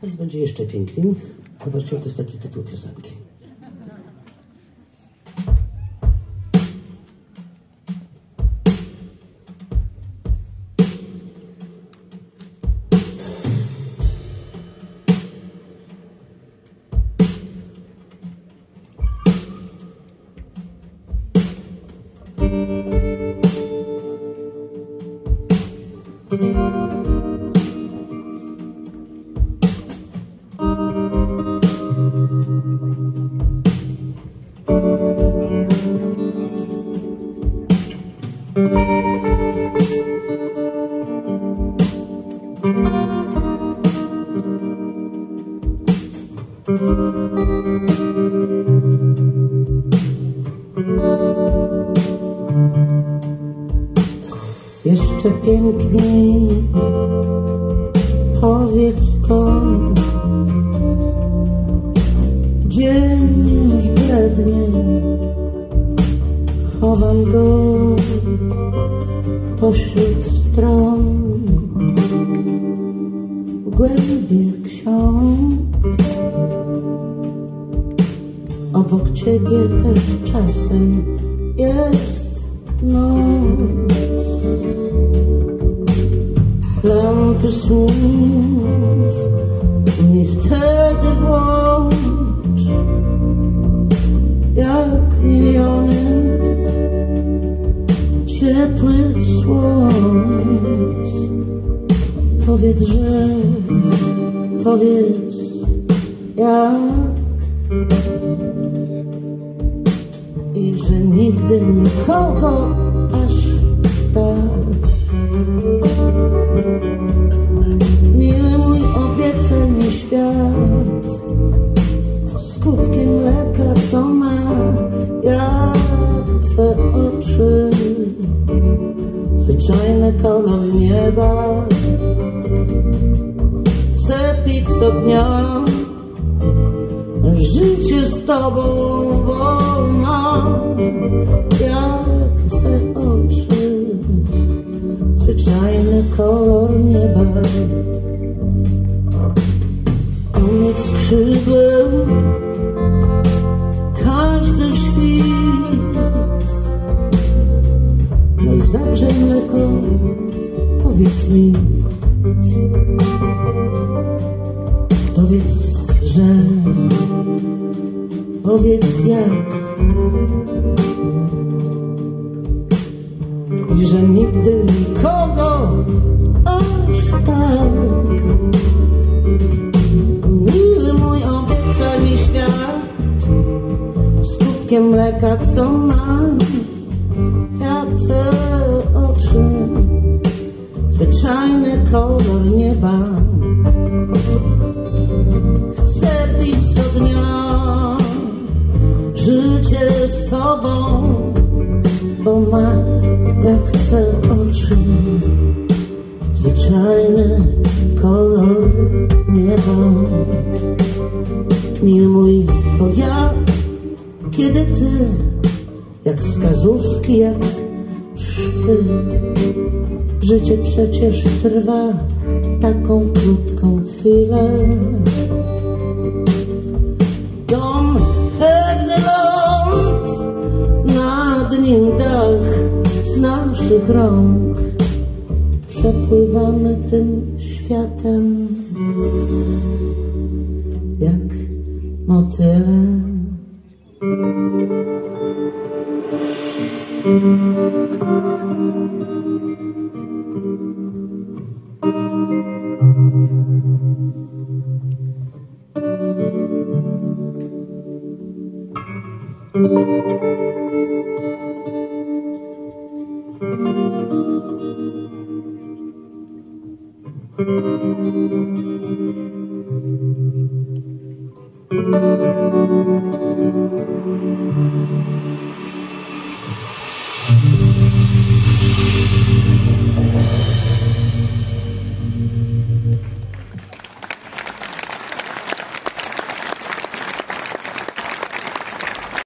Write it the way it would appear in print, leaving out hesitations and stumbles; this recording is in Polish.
Teraz będzie jeszcze piękniej, a właściwie to jest taki tytuł piosenki. Jeszcze piękniej powiedz to, dzień już blednie, chowam go pośród stron, w głębi ksiąg. Obok ciebie też czasem jest noc. Lampy słów mi wtedy włącz, jak miliony ciepłych słońc. Powiedz, że powiedz jak i że nigdy nikogo aż tak. Miły mój, obiecaj mi świat skutkiem mleka, co ma jak twe oczy, zwyczajny kolor nieba, cepi co dnia. Życie z tobą wolno, jak twe oczy, zwyczajny kolor nieba. Koniec skrzydeł, każdy świt. No i zagrzej mleko, powiedz mi, powiedz, że powiedz jak i że nigdy nikogo aż tak. Miły mój, obiecaj mi świat skutkiem mleka, co mam jak twe oczy, zwyczajny kolor nieba, chcę pić co dnia. Życie z tobą, bo ma jak twe oczy, zwyczajny kolor nieba. Miły mój, bo ja, kiedy ty, jak wskazówki, jak szwy. Życie przecież trwa taką krótką chwilę. Dom, pewny ląd, nad nim dach z naszych rąk. Przepływamy tym światem jak motyle.